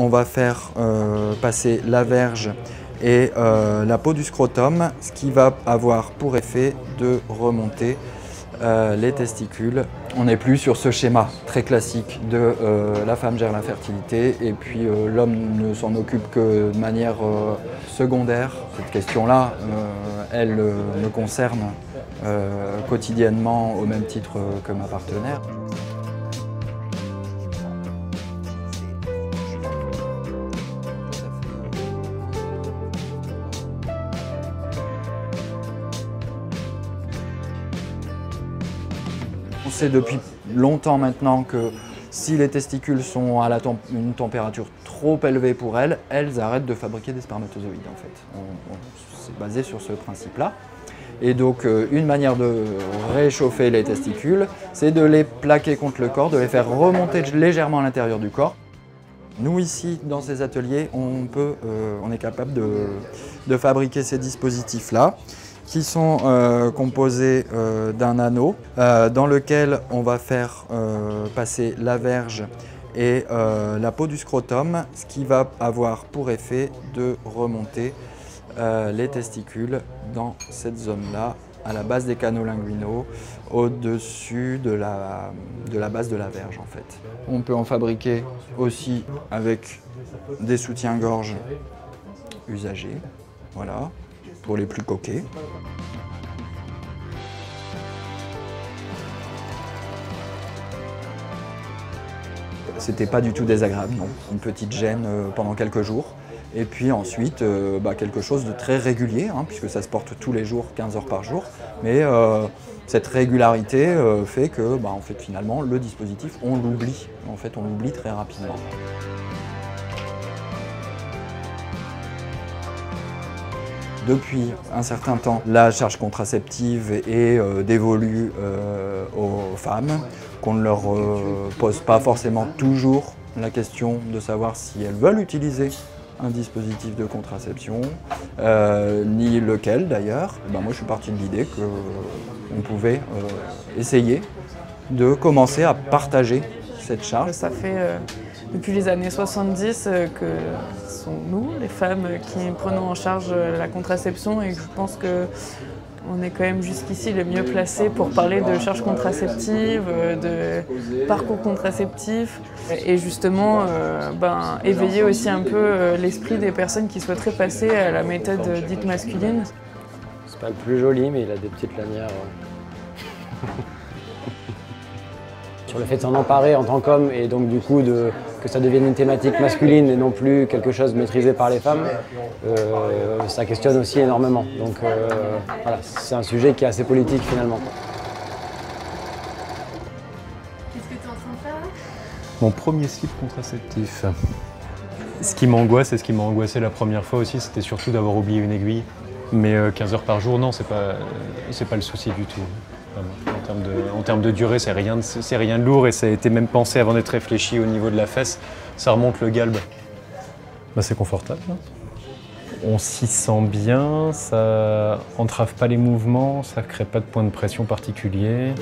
on va faire passer la verge et la peau du scrotum, ce qui va avoir pour effet de remonter les testicules. On n'est plus sur ce schéma très classique de la femme gère l'infertilité et puis l'homme ne s'en occupe que de manière secondaire. Cette question-là, elle me concerne quotidiennement au même titre que ma partenaire. On sait depuis longtemps maintenant que si les testicules sont à une température trop élevée pour elles, elles arrêtent de fabriquer des spermatozoïdes en fait. On s'est basé sur ce principe-là. Et donc une manière de réchauffer les testicules, c'est de les plaquer contre le corps, de les faire remonter légèrement à l'intérieur du corps. Nous ici, dans ces ateliers, on est capable de fabriquer ces dispositifs-là, qui sont composés d'un anneau dans lequel on va faire passer la verge et la peau du scrotum, ce qui va avoir pour effet de remonter les testicules dans cette zone-là, à la base des canaux linguinaux, au-dessus de la base de la verge en fait. On peut en fabriquer aussi avec des soutiens-gorge usagés, voilà. Pour les plus coquets. C'était pas du tout désagréable, non. Une petite gêne pendant quelques jours. Et puis ensuite, quelque chose de très régulier, hein, puisque ça se porte tous les jours, 15 heures par jour. Mais cette régularité fait que, finalement, le dispositif, on l'oublie. En fait, on l'oublie très rapidement. Depuis un certain temps, la charge contraceptive est dévolue aux femmes, qu'on ne leur pose pas forcément toujours la question de savoir si elles veulent utiliser un dispositif de contraception, ni lequel d'ailleurs. Moi, je suis parti de l'idée qu'on pouvait essayer de commencer à partager cette charge. Ça fait depuis les années 70 que ce sont nous, les femmes, qui prenons en charge la contraception, et je pense qu'on est quand même jusqu'ici les mieux placés pour parler de charge contraceptive, de parcours contraceptif, et justement éveiller aussi un peu l'esprit des personnes qui souhaiteraient passer à la méthode dite masculine. C'est pas le plus joli, mais il a des petites lanières. Sur le fait de s'en emparer en tant qu'homme et donc du coup que ça devienne une thématique masculine et non plus quelque chose maîtrisé par les femmes, ça questionne aussi énormément. Donc voilà, c'est un sujet qui est assez politique finalement. Qu'est-ce que tu es en train de faire là ? Mon premier slip contraceptif. Ce qui m'angoisse et ce qui m'a angoissé la première fois aussi, c'était surtout d'avoir oublié une aiguille. Mais 15 heures par jour, non, c'est pas le souci du tout. En termes de durée, c'est rien de lourd et ça a été même pensé avant d'être réfléchi au niveau de la fesse. Ça remonte le galbe. C'est confortable. Hein. On s'y sent bien, ça entrave pas les mouvements, ça crée pas de point de pression particulier.